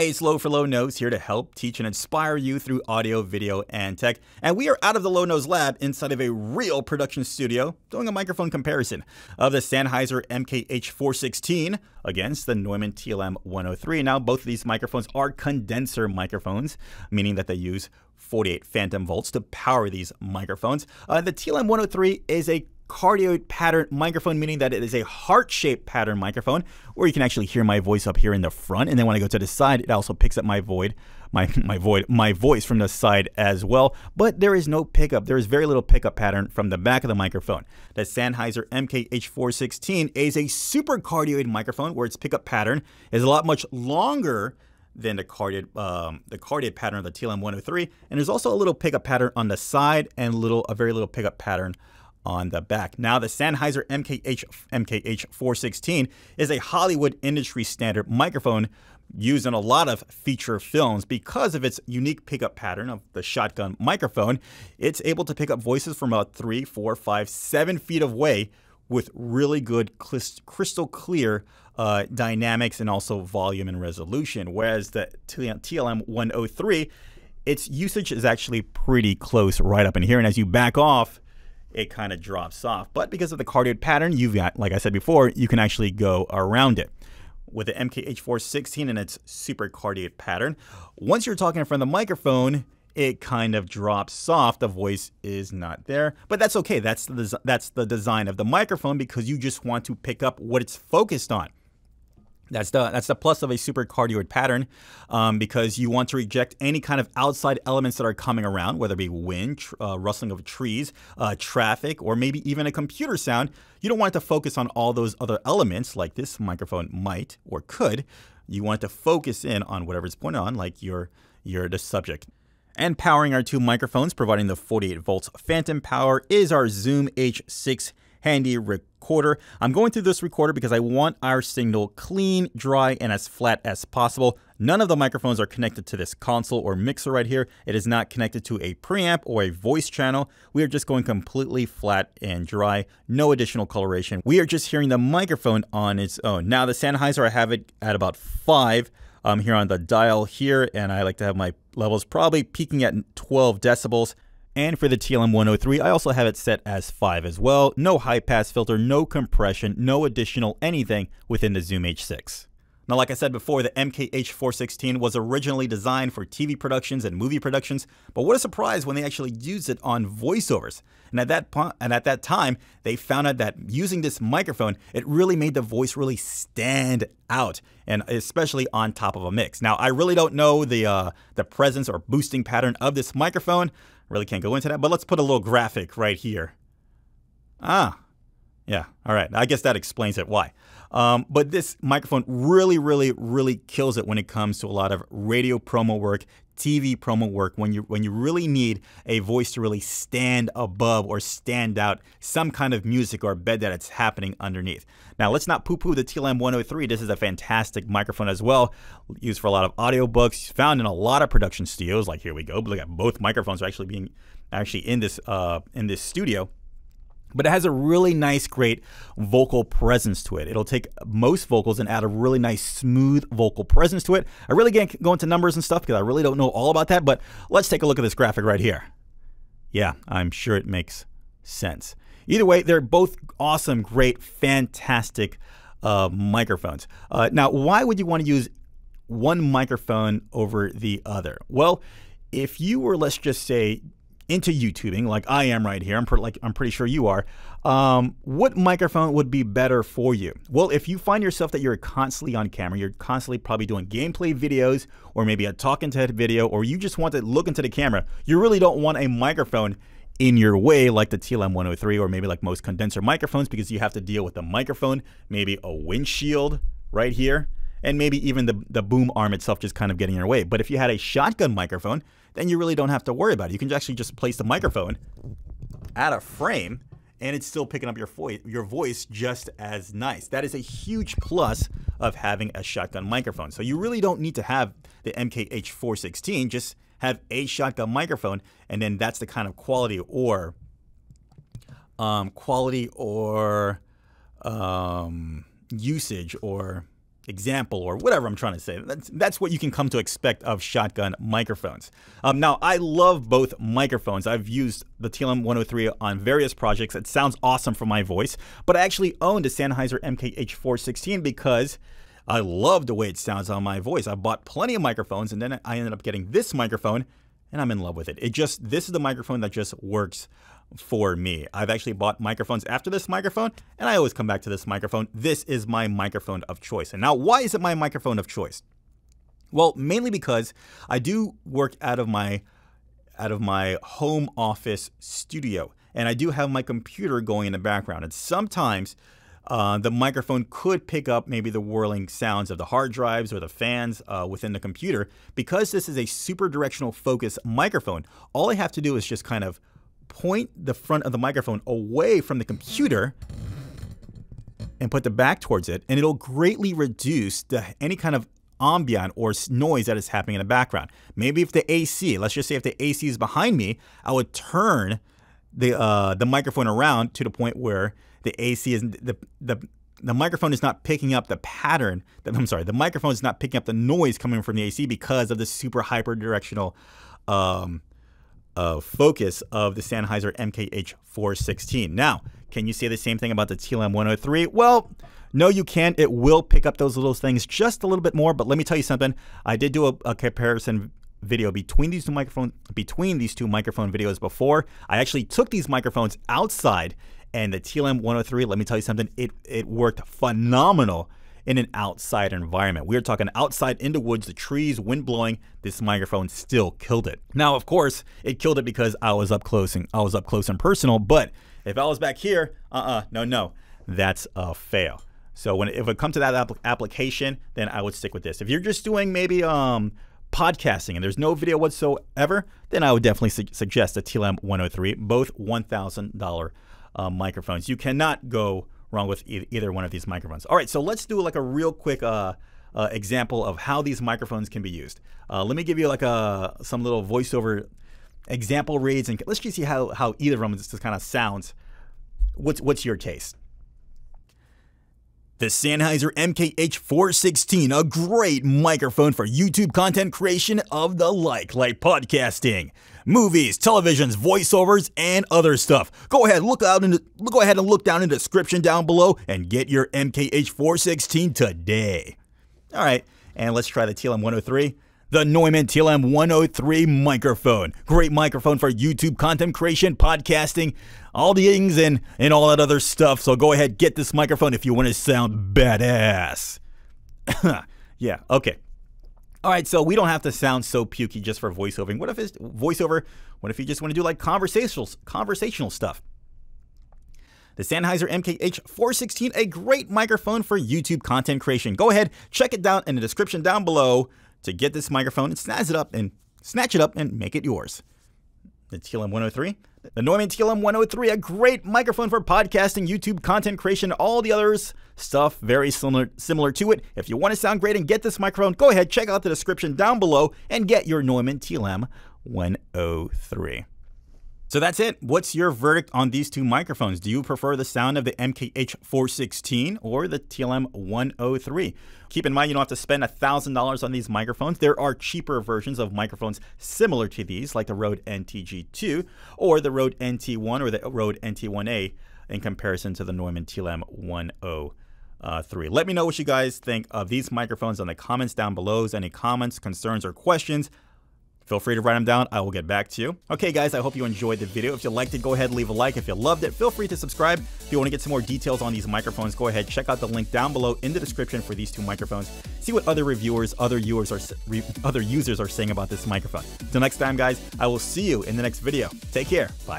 Hey, it's Low for Low Nose here to help teach and inspire you through audio, video, and tech. And we are out of the Low Nose lab inside of a real production studio doing a microphone comparison of the Sennheiser MKH 416 against the Neumann TLM 103. Now, both of these microphones are condenser microphones, meaning that they use 48 phantom volts to power these microphones. The TLM 103 is a cardioid pattern microphone, meaning that it is a heart-shaped pattern microphone, where you can actually hear my voice up here in the front, and then when I go to the side, it also picks up my voice from the side as well. But there is no pickup. There is very little pickup pattern from the back of the microphone. The Sennheiser MKH416 is a super cardioid microphone, where its pickup pattern is a lot much longer than the cardioid pattern of the TLM 103, and there's also a little pickup pattern on the side and a very little pickup pattern on the back. Now, the Sennheiser MKH416 is a Hollywood industry standard microphone used in a lot of feature films. Because of its unique pickup pattern of the shotgun microphone, it's able to pick up voices from about 3, 4, 5, 7 feet away with really good crystal clear dynamics and also volume and resolution. Whereas the TLM 103, its usage is actually pretty close right up in here. And as you back off, it kind of drops off. But because of the cardioid pattern, you've got, like I said before, you can actually go around it. With the MKH416 and its super cardioid pattern, once you're talking in front of the microphone, it kind of drops off. The voice is not there, but that's okay. That's the design of the microphone, because you just want to pick up what it's focused on. That's the plus of a super cardioid pattern, because you want to reject any kind of outside elements that are coming around, whether it be wind, rustling of trees, traffic, or maybe even a computer sound. You don't want it to focus on all those other elements like this microphone might or could. You want it to focus in on whatever it's pointed on, like the subject. And powering our two microphones, providing the 48 volts phantom power, is our Zoom H6 handy recorder. I'm going through this recorder because I want our signal clean, dry, and as flat as possible. None of the microphones are connected to this console or mixer right here. It is not connected to a preamp or a voice channel. We are just going completely flat and dry, no additional coloration. We are just hearing the microphone on its own. Now, the Sennheiser, I have it at about 5 here on the dial here, and I like to have my levels probably peaking at 12 decibels. And for the TLM 103, I also have it set as 5 as well. No high-pass filter, no compression, no additional anything within the Zoom H6. Now, like I said before, the MKH416 was originally designed for TV productions and movie productions, but what a surprise when they actually used it on voiceovers. And at that time, they found out that using this microphone, it really made the voice really stand out, and especially on top of a mix. Now, I really don't know the presence or boosting pattern of this microphone. Really can't go into that, but let's put a little graphic right here. Ah, yeah, all right. I guess that explains it why. But this microphone really kills it when it comes to a lot of radio promo work, TV promo work, when you really need a voice to really stand above or stand out some kind of music or bed that it's happening underneath. Now, let's not poo-poo the TLM 103. This is a fantastic microphone as well, used for a lot of audiobooks, found in a lot of production studios. Like here we go. Look at both microphones are actually in this studio. But it has a really nice, great vocal presence to it. It'll take most vocals and add a really nice, smooth vocal presence to it. I really can't go into numbers and stuff because I really don't know all about that, but let's take a look at this graphic right here. Yeah, I'm sure it makes sense. Either way, they're both awesome, great, fantastic microphones. Now, why would you want to use one microphone over the other? Well, if you were, let's just say, into YouTubing, like I am right here, I'm pretty sure you are, what microphone would be better for you? Well, if you find yourself that you're constantly on camera, you're constantly probably doing gameplay videos, or maybe a talking to head video, or you just want to look into the camera, you really don't want a microphone in your way like the TLM 103, or maybe like most condenser microphones, because you have to deal with the microphone, maybe a windshield right here, and maybe even the boom arm itself just kind of getting in your way. But if you had a shotgun microphone, then you really don't have to worry about it. You can actually just place the microphone at a frame, and it's still picking up your voice just as nice. That is a huge plus of having a shotgun microphone. So you really don't need to have the MKH416, just have a shotgun microphone, and then that's the kind of quality or usage or example or whatever I'm trying to say. That's what you can come to expect of shotgun microphones. Now, I love both microphones. I've used the TLM 103 on various projects. It sounds awesome for my voice, but I actually owned a Sennheiser MKH 416 because I love the way it sounds on my voice. I bought plenty of microphones, and then I ended up getting this microphone, and I'm in love with it. This is the microphone that just works for me. I've actually bought microphones after this microphone, and I always come back to this microphone. This is my microphone of choice. And now, why is it my microphone of choice? Well, mainly because I do work out of my home office studio, and I do have my computer going in the background. And sometimes the microphone could pick up maybe the whirling sounds of the hard drives or the fans within the computer. Because this is a super directional focus microphone, all I have to do is just kind of point the front of the microphone away from the computer and put the back towards it, and it'll greatly reduce any kind of ambient or noise that is happening in the background. Maybe if the AC, let's just say if the AC is behind me, I would turn the microphone around to the point where the AC is the microphone is not picking up the pattern. The microphone is not picking up the noise coming from the AC because of the super hyper directional focus of the Sennheiser MKH 416. Now, can you say the same thing about the TLM 103? Well, no, you can't. It will pick up those little things just a little bit more. But let me tell you something. I did do a comparison video between these two microphone videos before. I actually took these microphones outside, and the TLM 103, let me tell you something, it worked phenomenal in an outside environment. We are talking outside in the woods, the trees, wind blowing. This microphone still killed it. Now, of course, it killed it because I was up close and personal. But if I was back here, no, that's a fail. So if it comes to that application, then I would stick with this. If you're just doing maybe podcasting and there's no video whatsoever, then I would definitely suggest the TLM 103, both $1,000 microphones. You cannot go wrong with either one of these microphones. All right, so let's do like a real quick example of how these microphones can be used. Let me give you like some little voiceover example reads, and let's just see how either of them just kind of sounds. What's your taste? The Sennheiser MKH 416, a great microphone for YouTube content creation of the like podcasting, movies, televisions, voiceovers, and other stuff. Go ahead and look down in the description down below and get your MKH 416 today. All right, and let's try the TLM 103. The Neumann TLM 103 microphone. Great microphone for YouTube content creation, podcasting, all the things and all that other stuff. So go ahead, get this microphone if you want to sound badass. Yeah, okay. All right, so we don't have to sound so pukey just for voiceover. What if you just want to do like conversational stuff? The Sennheiser MKH 416, a great microphone for YouTube content creation. Go ahead, check it down in the description down below to get this microphone and snatch it up and make it yours. The TLM 103. The Neumann TLM 103, a great microphone for podcasting, YouTube content creation, all the others stuff very similar to it. If you want to sound great and get this microphone, go ahead, check out the description down below and get your Neumann TLM 103. So that's it. What's your verdict on these two microphones? Do you prefer the sound of the MKH 416 or the TLM 103? Keep in mind, you don't have to spend $1,000 on these microphones. There are cheaper versions of microphones similar to these, like the Rode NTG2 or the Rode NT1 or the Rode NT1A in comparison to the Neumann TLM 103. Let me know what you guys think of these microphones in the comments down below. Any comments, concerns, or questions, feel free to write them down. I will get back to you. Okay, guys, I hope you enjoyed the video. If you liked it, go ahead and leave a like. If you loved it, feel free to subscribe. If you want to get some more details on these microphones, go ahead, check out the link down below in the description for these two microphones. See what other reviewers, other users are saying about this microphone. Till next time, guys, I will see you in the next video. Take care. Bye.